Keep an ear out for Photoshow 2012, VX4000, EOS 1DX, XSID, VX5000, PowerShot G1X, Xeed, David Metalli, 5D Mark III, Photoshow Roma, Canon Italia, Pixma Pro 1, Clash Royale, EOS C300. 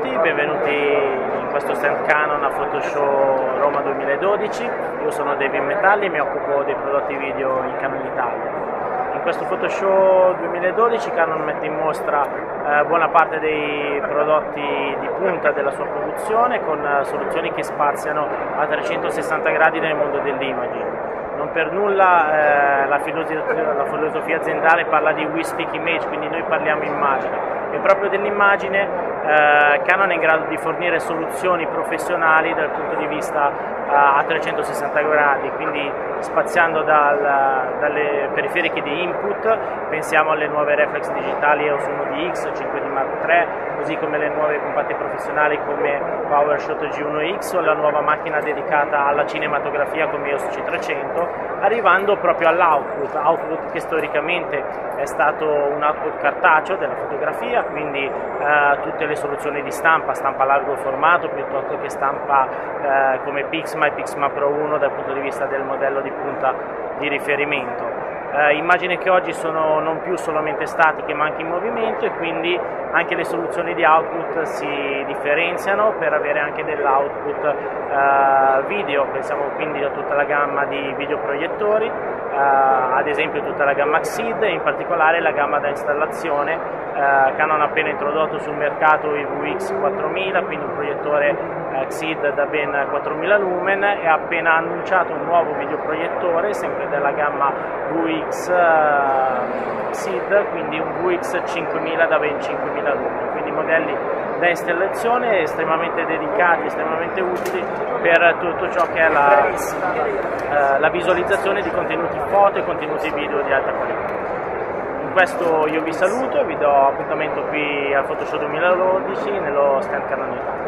tutti, benvenuti in questo stand Canon a Photoshow Roma 2012. Io sono David Metalli e mi occupo dei prodotti video in Canon Italia. In questo Photoshow 2012 Canon mette in mostra buona parte dei prodotti di punta della sua produzione con soluzioni che spaziano a 360 gradi nel mondo dell'imaging. Non per nulla la filosofia aziendale parla di We Speak Image, quindi noi parliamo immagine. E proprio dell'immagine Canon è in grado di fornire soluzioni professionali dal punto di vista a 360 gradi, quindi spaziando dalle periferiche di input, pensiamo alle nuove reflex digitali EOS 1DX, 5D Mark III, così come le nuove compatte professionali come PowerShot G1X o la nuova macchina dedicata alla cinematografia come EOS C300, arrivando proprio all'output che storicamente è stato un output cartaceo della fotografia, quindi tutte le soluzioni di stampa largo formato piuttosto che stampa come Pixma e Pixma Pro 1 dal punto di vista del modello di punta di riferimento. Immagini che oggi sono non più solamente statiche ma anche in movimento, e quindi anche le soluzioni di output si differenziano per avere anche dell'output video. Pensiamo quindi a tutta la gamma di videoproiettori, ad esempio tutta la gamma Xeed e in particolare la gamma da installazione. Canon ha appena introdotto sul mercato il VX4000, quindi un proiettore Xeed da ben 4000 lumen, e ha appena annunciato un nuovo videoproiettore sempre della gamma VX XSID, quindi un VX5000 da ben 5000 lumen, quindi modelli da installazione estremamente dedicati, estremamente utili per tutto ciò che è la visualizzazione di contenuti foto e contenuti video di alta qualità. Con questo io vi saluto e vi do appuntamento qui al Photoshow 2012 nello stand Canon Italia.